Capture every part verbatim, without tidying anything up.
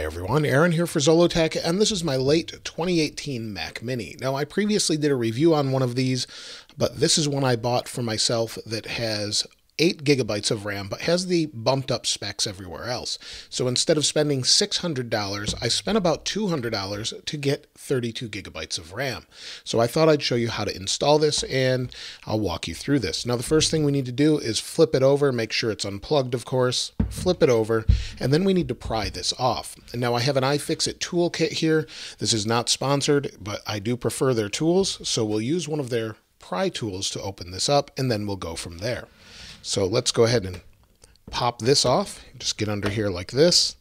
Hi everyone, Aaron here for Zolotech, and this is my late twenty eighteen Mac Mini. Now, I previously did a review on one of these, but this is one I bought for myself that has eight gigabytes of RAM, but has the bumped up specs everywhere else. So instead of spending six hundred dollars, I spent about two hundred dollars to get thirty-two gigabytes of RAM. So I thought I'd show you how to install this, and I'll walk you through this. Now, the first thing we need to do is flip it over, make sure it's unplugged, of course, flip it over, and then we need to pry this off. And now I have an iFixit toolkit here. This is not sponsored, but I do prefer their tools, so we'll use one of their pry tools to open this up, and then we'll go from there. So let's go ahead and pop this off. Just get under here like this.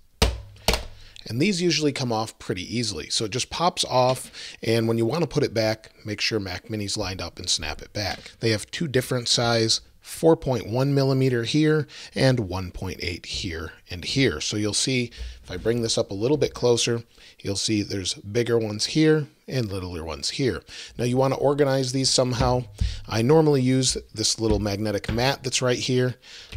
And these usually come off pretty easily. So it just pops off, and when you want to put it back, make sure Mac Mini's lined up and snap it back. They have two different size, four point one millimeter here and one point eight here and here. So you'll see, if I bring this up a little bit closer, you'll see there's bigger ones here and littler ones here. Now you want to organize these somehow. I normally use this little magnetic mat that's right here,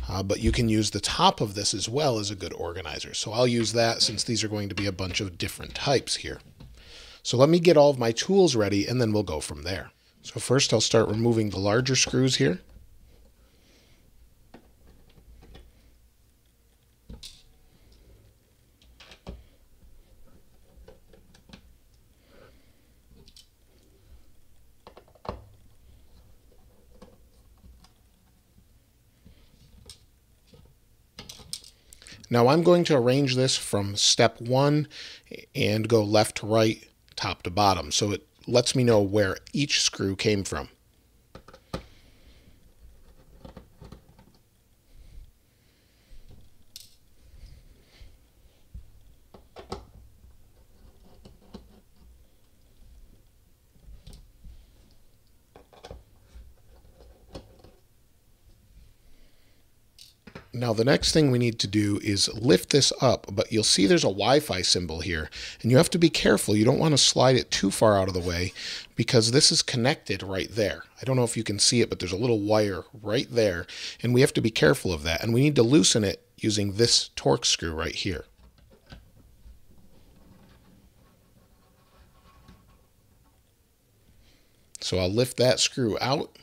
uh, but you can use the top of this as well as a good organizer. So I'll use that since these are going to be a bunch of different types here. So let me get all of my tools ready and then we'll go from there. So first I'll start removing the larger screws here. Now I'm going to arrange this from step one and go left to right, top to bottom, so it lets me know where each screw came from. Now the next thing we need to do is lift this up, but you'll see there's a Wi-Fi symbol here, and you have to be careful. You don't want to slide it too far out of the way because this is connected right there. I don't know if you can see it, but there's a little wire right there, and we have to be careful of that, and we need to loosen it using this Torx screw right here. So I'll lift that screw out.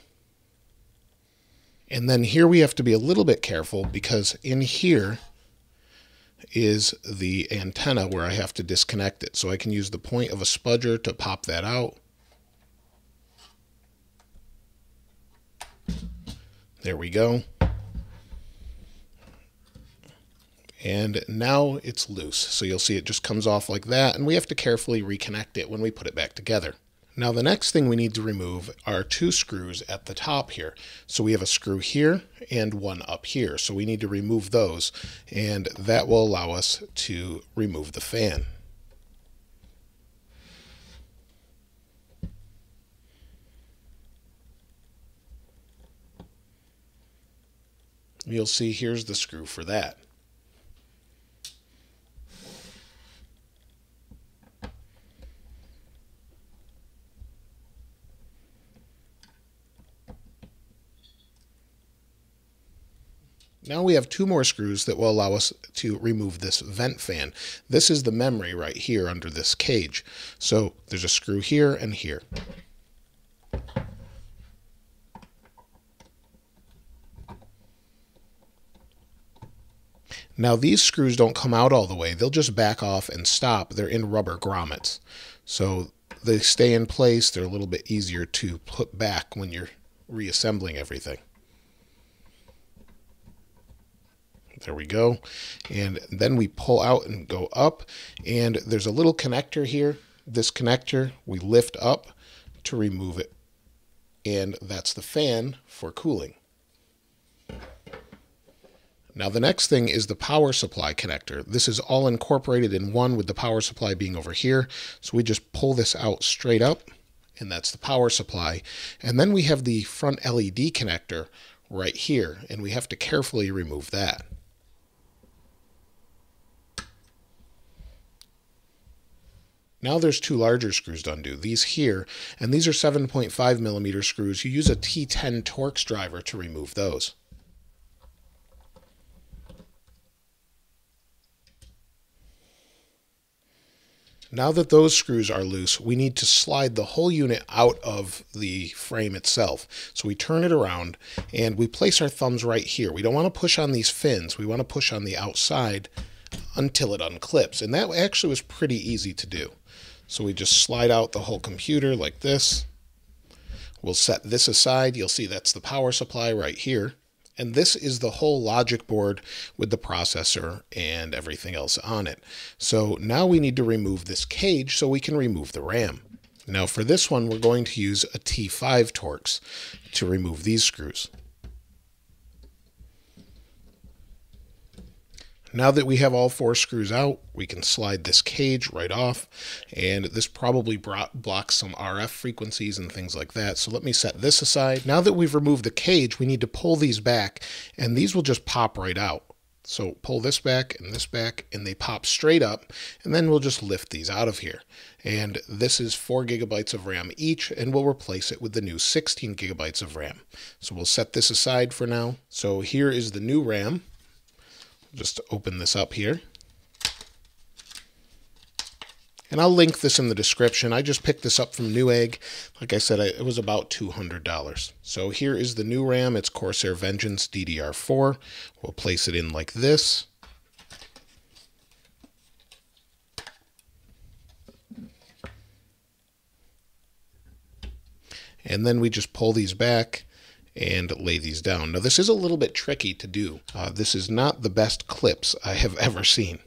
And then here we have to be a little bit careful because in here is the antenna where I have to disconnect it. So I can use the point of a spudger to pop that out. There we go. And now it's loose. So you'll see it just comes off like that, and we have to carefully reconnect it when we put it back together. Now the next thing we need to remove are two screws at the top here. So we have a screw here and one up here. So we need to remove those, and that will allow us to remove the fan. You'll see here's the screw for that. Now we have two more screws that will allow us to remove this vent fan. This is the memory right here under this cage. So there's a screw here and here. Now these screws don't come out all the way. They'll just back off and stop. They're in rubber grommets. So they stay in place. They're a little bit easier to put back when you're reassembling everything. There we go. And then we pull out and go up, and there's a little connector here. This connector we lift up to remove it, and that's the fan for cooling. Now the next thing is the power supply connector. This is all incorporated in one, with the power supply being over here. So we just pull this out straight up, and that's the power supply. And then we have the front L E D connector right here, and we have to carefully remove that. Now there's two larger screws to undo, these here, and these are seven point five millimeter screws. You use a T ten Torx driver to remove those. Now that those screws are loose, we need to slide the whole unit out of the frame itself. So we turn it around and we place our thumbs right here. We don't want to push on these fins. We want to push on the outside until it unclips. And that actually was pretty easy to do. So we just slide out the whole computer like this. We'll set this aside. You'll see that's the power supply right here. And this is the whole logic board with the processor and everything else on it. So now we need to remove this cage so we can remove the RAM. Now for this one, we're going to use a T five Torx to remove these screws. Now that we have all four screws out, we can slide this cage right off, and this probably brought, blocks some R F frequencies and things like that. So let me set this aside. Now that we've removed the cage, we need to pull these back, and these will just pop right out. So pull this back and this back, and they pop straight up, and then we'll just lift these out of here. And this is four gigabytes of RAM each, and we'll replace it with the new sixteen gigabytes of RAM. So we'll set this aside for now. So here is the new RAM. Just open this up here. And I'll link this in the description. I just picked this up from Newegg. Like I said, it was about two hundred dollars. So here is the new RAM. It's Corsair Vengeance D D R four. We'll place it in like this. And then we just pull these back and lay these down. Now this is a little bit tricky to do. Uh, this is not the best clips I have ever seen.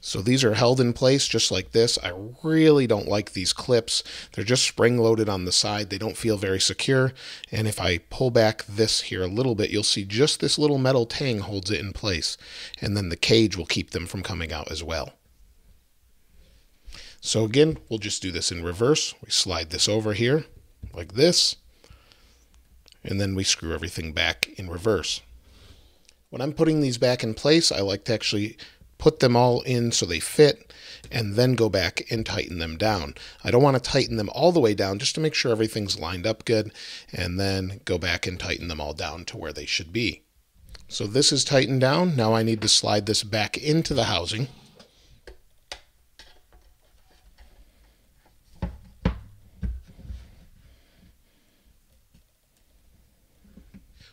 So these are held in place just like this. I really don't like these clips. They're just spring-loaded on the side. They don't feel very secure. And if I pull back this here a little bit, you'll see just this little metal tang holds it in place. And then the cage will keep them from coming out as well. So again, we'll just do this in reverse. We slide this over here like this. And then we screw everything back in reverse. When I'm putting these back in place, I like to actually put them all in so they fit, and then go back and tighten them down. I don't want to tighten them all the way down, just to make sure everything's lined up good, and then go back and tighten them all down to where they should be. So this is tightened down. Now I need to slide this back into the housing.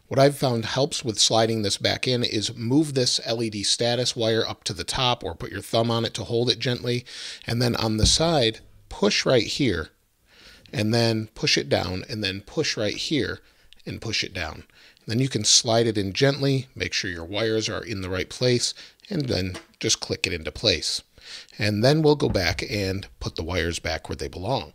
What I've found helps with sliding this back in is move this L E D status wire up to the top, or put your thumb on it to hold it gently. And then on the side, push right here, and then push it down, and then push right here and push it down. And then you can slide it in gently, make sure your wires are in the right place, and then just click it into place. And then we'll go back and put the wires back where they belong.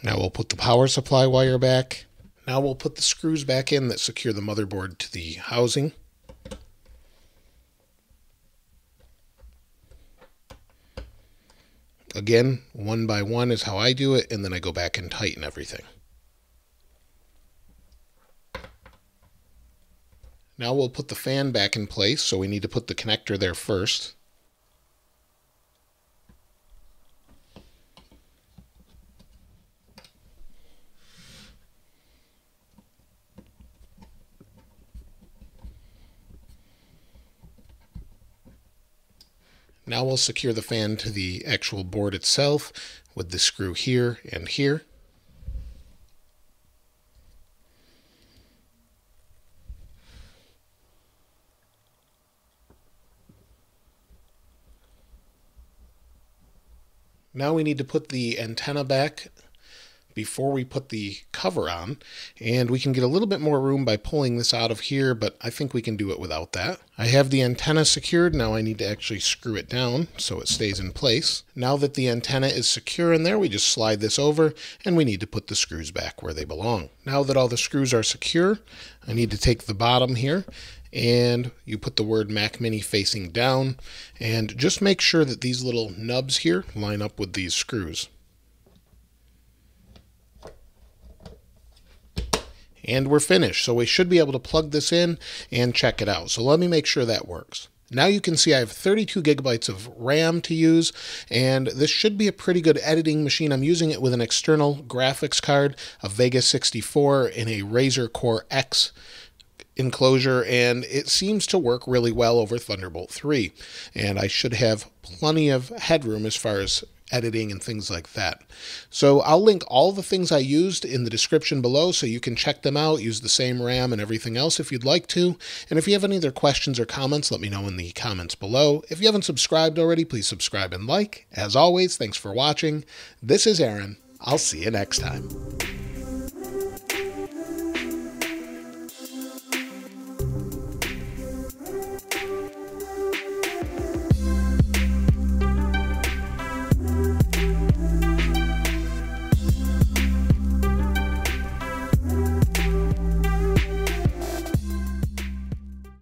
Now we'll put the power supply wire back. Now we'll put the screws back in that secure the motherboard to the housing. Again, one by one is how I do it, and then I go back and tighten everything. Now we'll put the fan back in place, so we need to put the connector there first. Now we'll secure the fan to the actual board itself with the screw here and here. Now we need to put the antenna back before we put the cover on, and we can get a little bit more room by pulling this out of here, but I think we can do it without that. I have the antenna secured. Now I need to actually screw it down so it stays in place. Now that the antenna is secure in there, we just slide this over, and we need to put the screws back where they belong. Now that all the screws are secure, I need to take the bottom here, and you put the word Mac Mini facing down, and just make sure that these little nubs here line up with these screws. and we're finished. So we should be able to plug this in and check it out. So let me make sure that works. Now you can see I have thirty-two gigabytes of RAM to use, and this should be a pretty good editing machine. I'm using it with an external graphics card, a Vega sixty-four and a Razer Core X enclosure, and it seems to work really well over Thunderbolt three, and I should have plenty of headroom as far as editing and things like that. So I'll link all the things I used in the description below so you can check them out, use the same RAM and everything else if you'd like to. And if you have any other questions or comments, let me know in the comments below. If you haven't subscribed already, please subscribe and like. As always, thanks for watching. This is Aaron. I'll see you next time.